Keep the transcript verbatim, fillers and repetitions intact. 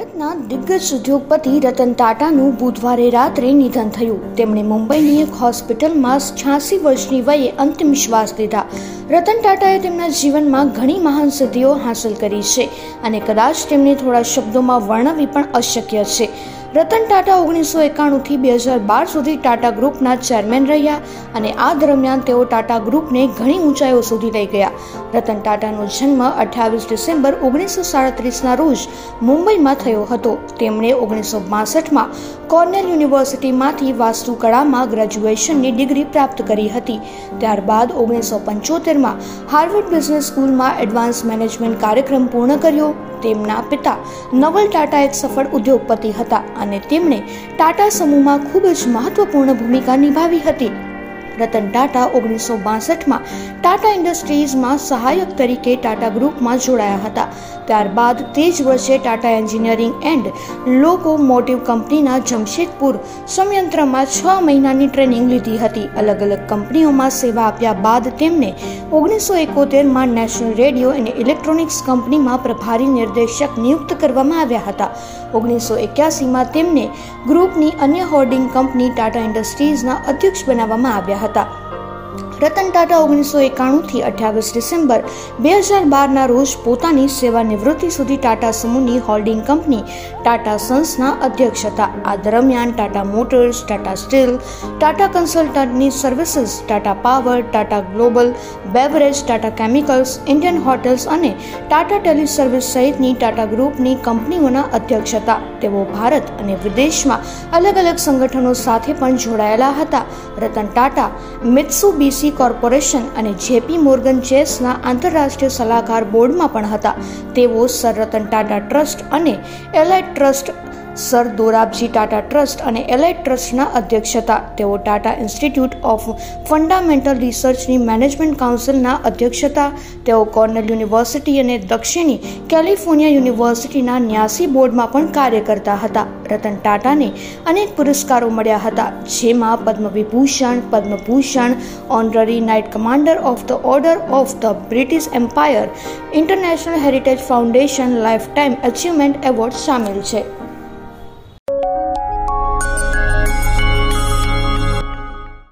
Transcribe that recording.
ભારતના દિગ્ગજ ઉદ્યોગપતિ રતન ટાટાનું બુધવારે રાત્રે નિધન થયું. તેમણે મુંબઈની એક હોસ્પિટલમાં છ્યાસી વર્ષની વયે અંતિમ શ્વાસ લીધા. રતન ટાટાએ તેમના જીવનમાં ઘણી મહાન સિદ્ધિઓ હાંસલ કરી છે અને કદાચ તેમને થોડા શબ્દોમાં વર્ણવી પણ અશક્ય છે. રતન ટાટા ઓગણીસો એકાણુંથી બે હજાર બાર સુધી ટાટા ગ્રુપના ચેરમેન રહ્યા અને આ દરમિયાન તેઓ ટાટા ગ્રુપને ઘણી ઊંચાઈઓ સુધી લઈ ગયા. રતન ટાટાનો જન્મ અઠ્યાવીસ ડિસેમ્બર ઓગણીસો સાડત્રીસના રોજ મુંબઈમાં થયો હતો. તેમણે ઓગણીસો બાસઠમાં કોર્નેલ યુનિવર્સિટીમાંથી વાસ્તુકળામાં ગ્રેજ્યુએશનની ડિગ્રી પ્રાપ્ત કરી હતી. ત્યારબાદ ઓગણીસો પંચોતેરમાં હાર્વર્ડ બિઝનેસ સ્કૂલમાં એડવાન્સ મેનેજમેન્ટ કાર્યક્રમ પૂર્ણ કર્યો. તેમના પિતા નવલ ટાટા એક સફળ ઉદ્યોગપતિ હતા અને તેમણે ટાટા સમૂહમાં ખૂબ જ મહત્વપૂર્ણ ભૂમિકા નિભાવી હતી. રતન ટાટા ઓગણીસો બાસઠમાં ટાટા ઇન્ડસ્ટ્રીઝમાં સહાયક તરીકે ટાટા ગ્રુપમાં જોડાયા હતા. ત્યારબાદ તે જ વર્ષે ટાટા એન્જિનિયરિંગ એન્ડ લોકોમોટિવ કંપનીના જમશેદપુર સંયંત્રમાં છ મહિનાની ટ્રેનિંગ લીધી હતી. અલગ અલગ કંપનીઓમાં સેવા આપ્યા બાદ તેમને ઓગણીસો એકોતેરમાં નેશનલ રેડિયો અને ઇલેક્ટ્રોનિક્સ કંપનીમાં પ્રભારી નિર્દેશક નિયુક્ત કરવામાં આવ્યા હતા. ઓગણીસો એક્યાસીમાં તેમને ગ્રુપની અન્ય હોર્ડિંગ કંપની ટાટા ઇન્ડસ્ટ્રીઝના અધ્યક્ષ બનાવવામાં આવ્યા હતા. રતન ટાટા ઓગણીસો એકાણુંથી અઠ્યાવીસ ડિસેમ્બર બે હજાર બારના રોજ પોતાની સેવાનિવૃત્તિ સુધી ટાટા સમૂહની હોલ્ડિંગ કંપની ટાટા સન્સના અધ્યક્ષ હતા. આ દરમિયાન Tata motors, Tata steel, Tata consultancy services, Tata power, Tata global beverage, Tata chemicals, Indian hotels અને ટાટા ટેલિસર્વિસ સહિતની ટાટા ગ્રુપની કંપનીઓના અધ્યક્ષ હતા. તેઓ ભારત અને વિદેશમાં અલગ અલગ સંગઠનો સાથે પણ જોડાયેલા હતા. રતન ટાટા મિત્સુબિશી કોર્પોરેશન અને જેપી મોર્ગન ચેસના આંતરરાષ્ટ્રીય સલાહકાર બોર્ડમાં પણ હતા. તેઓ સર રતન ટાટા ટ્રસ્ટ અને allied trust, sir Dorabji Tata trust અને એલાઇડ ટ્રસ્ટના અધ્યક્ષ હતા. તેઓ ટાટા ઇન્સ્ટિટ્યૂટ ઓફ ફંડામેન્ટલ રિસર્ચની મેનેજમેન્ટ કાઉન્સિલના અધ્યક્ષ હતા. તેઓ કોર્નેલ યુનિવર્સિટી અને દક્ષિણી કેલિફોર્નિયા યુનિવર્સિટીના ન્યાસી બોર્ડમાં પણ કાર્ય કરતા હતા. રતન ટાટાને અનેક પુરસ્કારો મળ્યા હતા, જેમાં Padma Vibhushan, Padma Bhushan, honorary knight commander of the order of the British empire, international heritage foundation lifetime achievement award સામેલ છે.